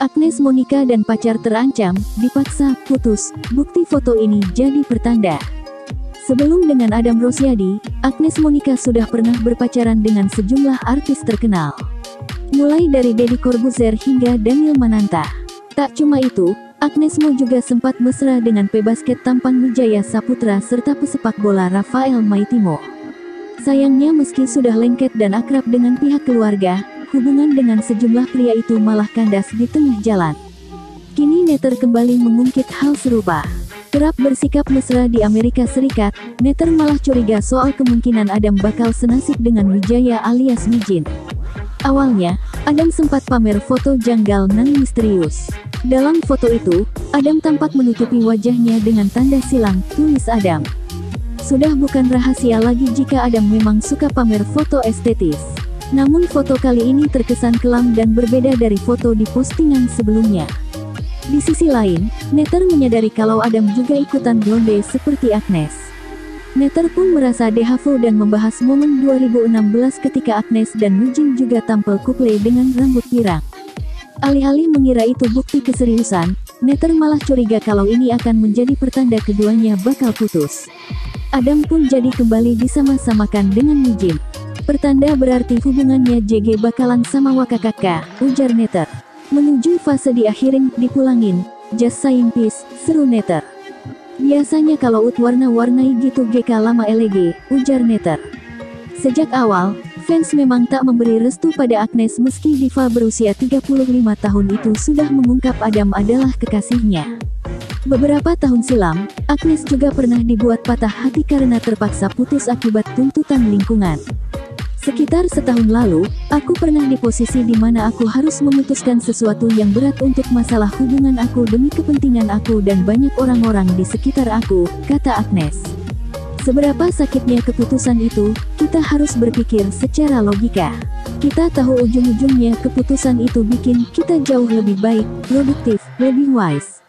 Agnes Monica dan pacar terancam, dipaksa putus. Bukti foto ini jadi pertanda. Sebelum dengan Adam Rosyadi, Agnes Monica sudah pernah berpacaran dengan sejumlah artis terkenal. Mulai dari Deddy Corbuzier hingga Daniel Mananta. Tak cuma itu, Agnes Mo juga sempat mesra dengan pebasket tampan Wijaya Saputra serta pesepak bola Rafael Maitimo. Sayangnya meski sudah lengket dan akrab dengan pihak keluarga, hubungan dengan sejumlah pria itu malah kandas di tengah jalan. Kini netter kembali mengungkit hal serupa. Kerap bersikap mesra di Amerika Serikat, netter malah curiga soal kemungkinan Adam bakal senasib dengan Wijaya alias Wijin. Awalnya, Adam sempat pamer foto janggal nan misterius. Dalam foto itu, Adam tampak menutupi wajahnya dengan tanda silang, tulis Adam. Sudah bukan rahasia lagi jika Adam memang suka pamer foto estetis. Namun foto kali ini terkesan kelam dan berbeda dari foto di postingan sebelumnya. Di sisi lain, netter menyadari kalau Adam juga ikutan blonde seperti Agnes. Netter pun merasa dehafu dan membahas momen 2016 ketika Agnes dan Wijin juga tampil couple dengan rambut pirang. Alih-alih mengira itu bukti keseriusan, netter malah curiga kalau ini akan menjadi pertanda keduanya bakal putus. Adam pun jadi kembali disama-samakan dengan Wijin. Pertanda berarti hubungannya JG bakalan sama wakakaka, ujar netter. Menuju fase diakhirin, dipulangin, just saying peace, seru netter. Biasanya kalau ut warna-warnai gitu GK lama LG, ujar netter. Sejak awal, fans memang tak memberi restu pada Agnes meski diva berusia 35 tahun itu sudah mengungkap Adam adalah kekasihnya. Beberapa tahun silam, Agnes juga pernah dibuat patah hati karena terpaksa putus akibat tuntutan lingkungan. Sekitar setahun lalu, aku pernah di posisi di mana aku harus memutuskan sesuatu yang berat untuk masalah hubungan aku demi kepentingan aku dan banyak orang-orang di sekitar aku, kata Agnes. Seberapa sakitnya keputusan itu, kita harus berpikir secara logika. Kita tahu ujung-ujungnya keputusan itu bikin kita jauh lebih baik, produktif, lebih wise.